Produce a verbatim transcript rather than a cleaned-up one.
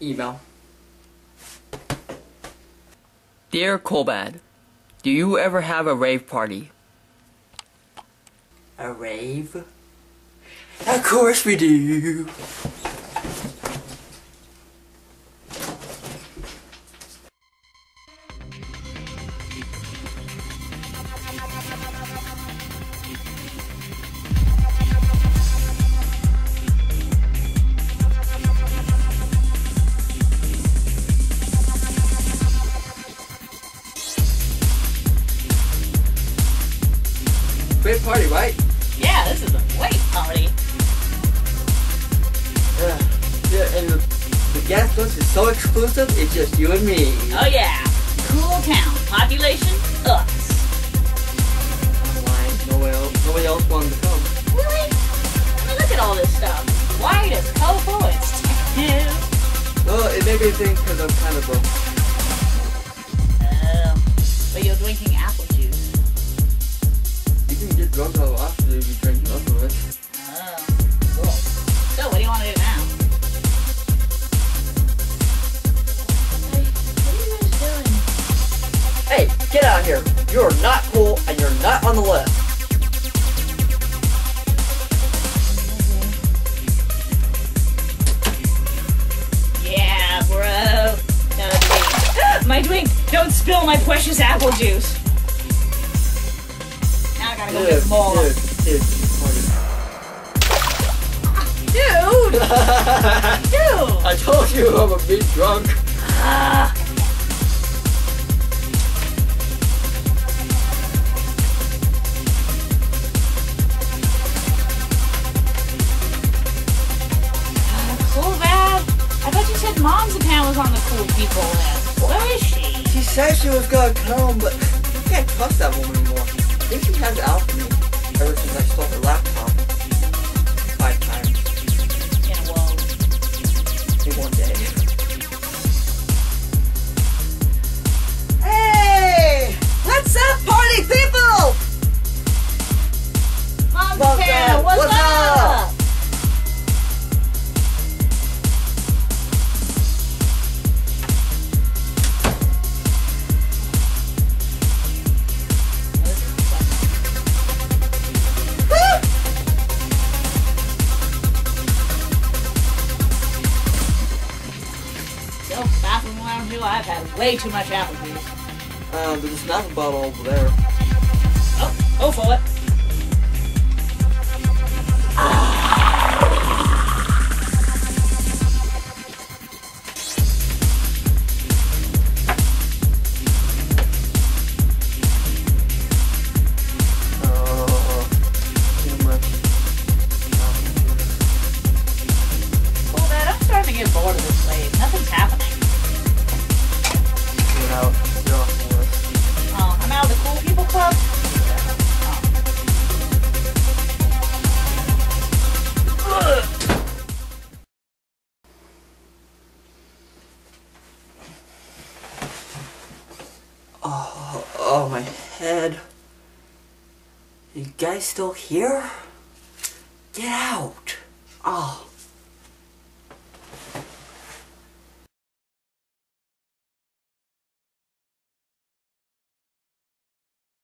email. Dear CoolBad, do you ever have a rave party? A rave? Of course we do! Great party, right? Yeah, this is a great party. Uh, yeah, and the, the gas station is so exclusive, it's just you and me. Oh yeah, cool town, population us. Why? No one else, nobody else wanted to come. Really? I mean, look at all this stuff. Why does colorful and sticky? Well, it may be a thing because I'm kind of broke. Oh, but you're drinking apple juice. You can get drunk out after you drink enough of it. Oh, cool. So, what do you want to do now? Hey, what are you guys doing? Hey, get out of here! You're not cool, and you're not on the list. Yeah, bro! That was my drink! Don't spill my precious apple juice! I gotta go get more. Dude, dude, dude. Dude. I told you I'm a bit drunk. Uh. Uh, cool, Bab. I thought you said Mom's account was on the cool people list. Where is she? She said she was gonna come, but I can't trust that woman anymore. I think she has out for me ever since I stole her laptop five times. Yeah, well, in one day. Hey! What's up, party people? Mom's Mom's here, what's, what's up? I've had way too much apple juice. Uh, there's an apple bottle over there. Oh, go for it. Well, man, I'm starting to get bored of this place. Nothing's happening. Out. You're off the list. Oh, I'm out of the cool people club? Yeah. Oh. Oh, oh, my head. You guys still here? Get out! Oh.